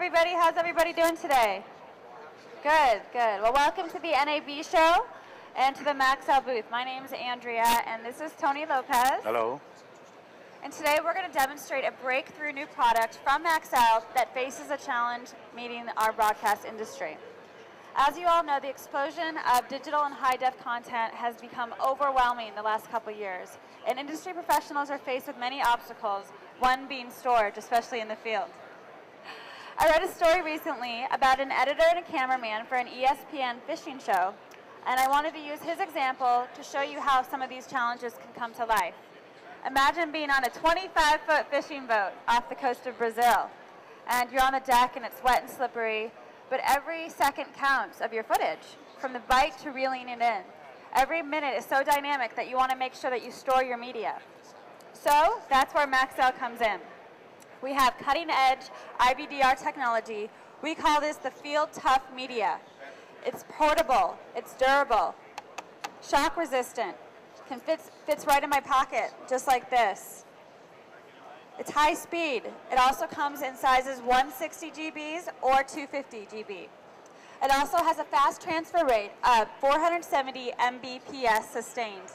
everybody? How's everybody doing today? Good, good. Well, welcome to the NAB show and to the Maxell booth. My name is Andrea, and this is Tony Lopez. Hello. And today we're going to demonstrate a breakthrough new product from Maxell that faces a challenge meeting our broadcast industry. As you all know, the explosion of digital and high-def content has become overwhelming the last couple years, and industry professionals are faced with many obstacles, one being storage, especially in the field. I read a story recently about an editor and a cameraman for an ESPN fishing show, and I wanted to use his example to show you how some of these challenges can come to life. Imagine being on a 25-foot fishing boat off the coast of Brazil, and you're on the deck and it's wet and slippery, but every second counts of your footage, from the bite to reeling it in. Every minute is so dynamic that you want to make sure that you store your media. So that's where Maxell comes in. We have cutting-edge iVDR technology. We call this the Field Tough Media. It's portable, it's durable, shock-resistant, fits right in my pocket, just like this. It's high speed. It also comes in sizes 160 GBs or 250 GB. It also has a fast transfer rate of 470 Mbps sustained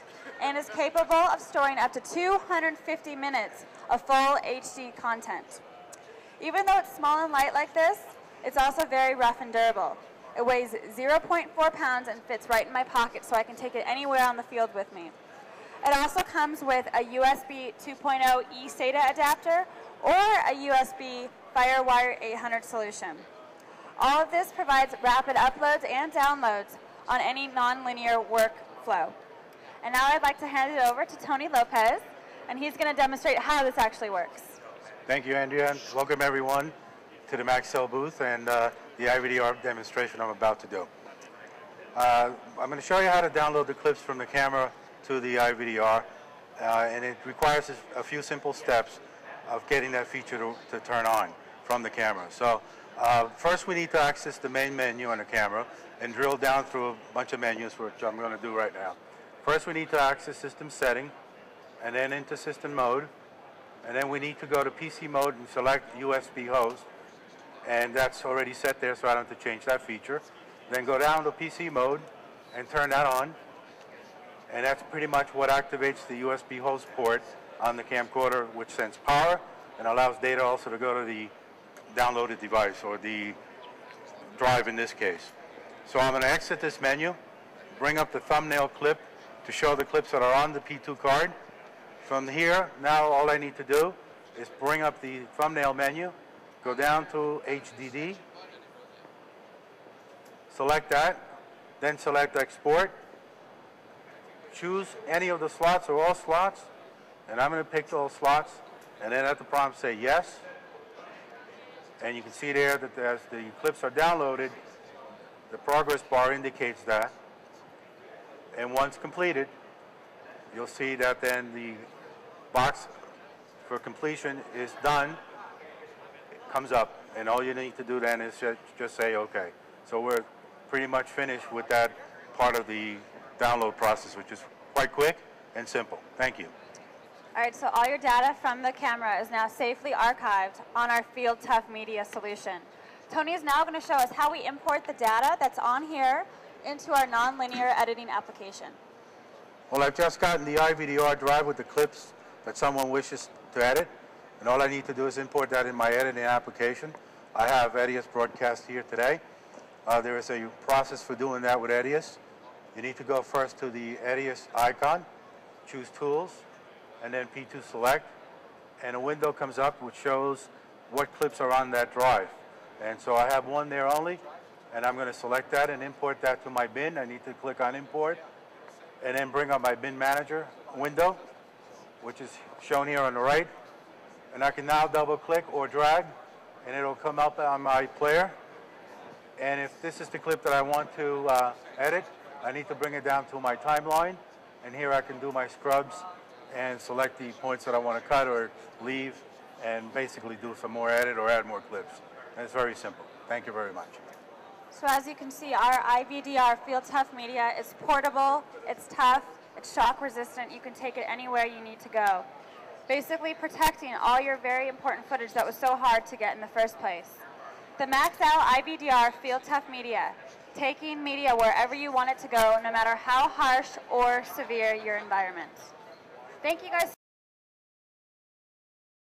and is capable of storing up to 250 minutes of full HD content. Even though it's small and light like this, it's also very rough and durable. It weighs 0.4 pounds and fits right in my pocket, so I can take it anywhere on the field with me. It also comes with a USB 2.0 eSATA adapter or a USB FireWire 800 solution. All of this provides rapid uploads and downloads on any nonlinear workflow. And now I'd like to hand it over to Tony Lopez, and he's going to demonstrate how this actually works. Thank you, Andrea. Welcome, everyone, to the Maxell booth and the iVDR demonstration I'm about to do. I'm going to show you how to download the clips from the camera to the iVDR, and it requires a few simple steps of getting that feature to turn on from the camera. So first we need to access the main menu on the camera and drill down through a bunch of menus, which I'm going to do right now. First we need to access system setting, and then into system mode, and then we need to go to PC mode and select USB host, and that's already set there, so I don't have to change that feature. Then go down to PC mode and turn that on, and that's pretty much what activates the USB host port on the camcorder, which sends power and allows data also to go to the downloaded device, or the drive in this case. So I'm going to exit this menu, bring up the thumbnail clip to show the clips that are on the P2 card. From here, now all I need to do is bring up the thumbnail menu, go down to HDD, select that, then select export, choose any of the slots or all slots, and I'm going to pick all slots, and then at the prompt say yes, and you can see there that as the clips are downloaded, the progress bar indicates that, and once completed, you'll see that then the box for completion is done, comes up, and all you need to do then is just say okay. So we're pretty much finished with that part of the download process, which is quite quick and simple. Thank you. All right, so all your data from the camera is now safely archived on our Field Tough Media solution. Tony is now going to show us how we import the data that's on here into our nonlinear editing application. Well, I've just gotten the iVDR drive with the clips that someone wishes to edit. And all I need to do is import that in my editing application. I have EDIUS broadcast here today. There is a process for doing that with EDIUS. You need to go first to the EDIUS icon, choose Tools, and then P2 Select. And a window comes up which shows what clips are on that drive. And so I have one there only, and I'm going to select that and import that to my bin. I need to click on Import, and then bring up my bin manager window, which is shown here on the right. And I can now double click or drag, and it'll come up on my player. And if this is the clip that I want to edit, I need to bring it down to my timeline. And here I can do my scrubs and select the points that I want to cut or leave, and basically do some more edit or add more clips. And it's very simple. Thank you very much. So as you can see, our iVDR Field Tough Media is portable, it's tough, it's shock resistant. You can take it anywhere you need to go, basically protecting all your very important footage that was so hard to get in the first place. The Maxell iVDR Field Tough Media, taking media wherever you want it to go, no matter how harsh or severe your environment. Thank you guys so much.